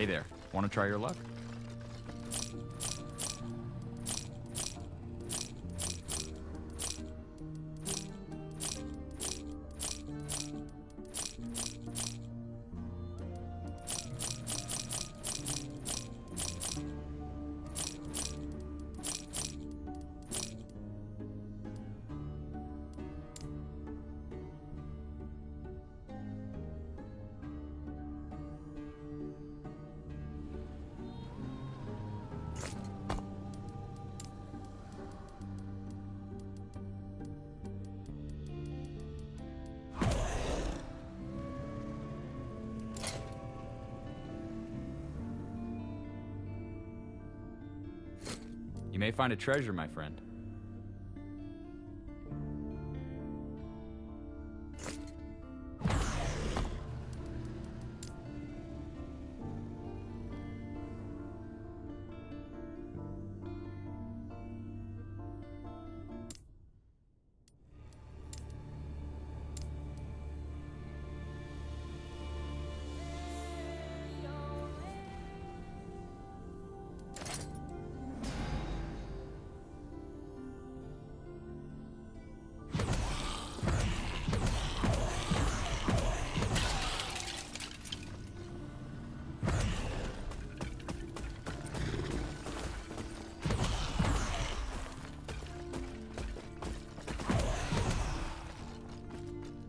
Hey there, want to try your luck? You may find a treasure, my friend.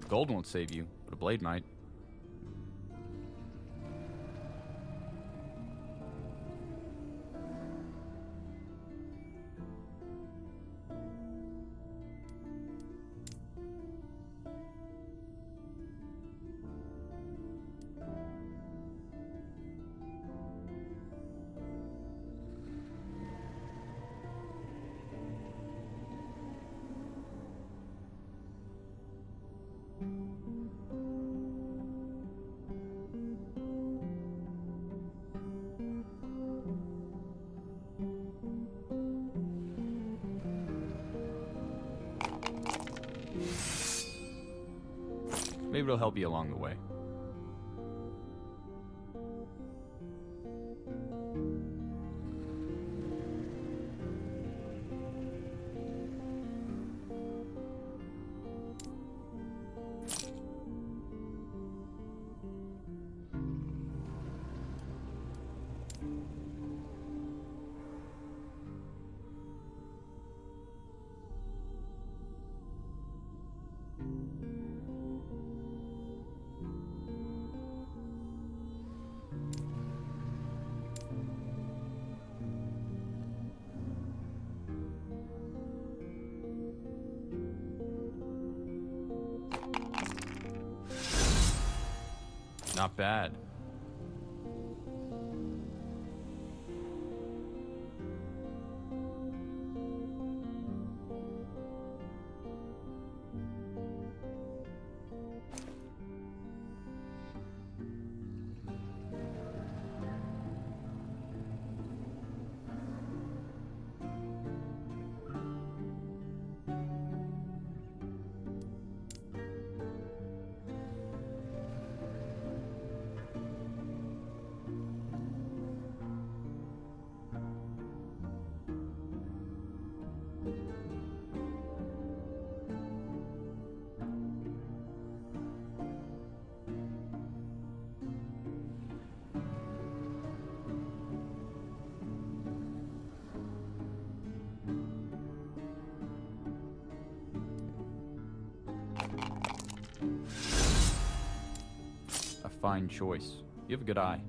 Gold won't save you, but a blade might. Maybe it'll help you along the way. Not bad. Fine choice. You have a good eye.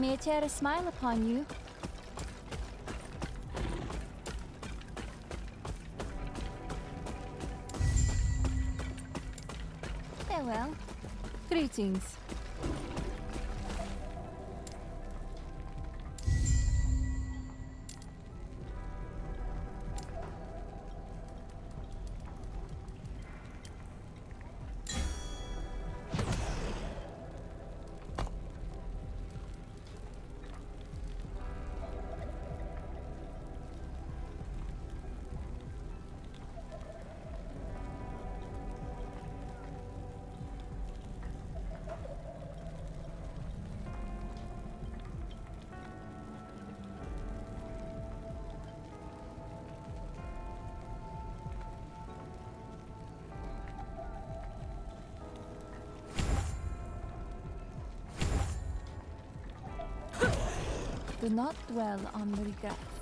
May it tear a smile upon you. Farewell. Greetings. Do not dwell on the regrets.